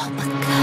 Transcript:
Alpaca.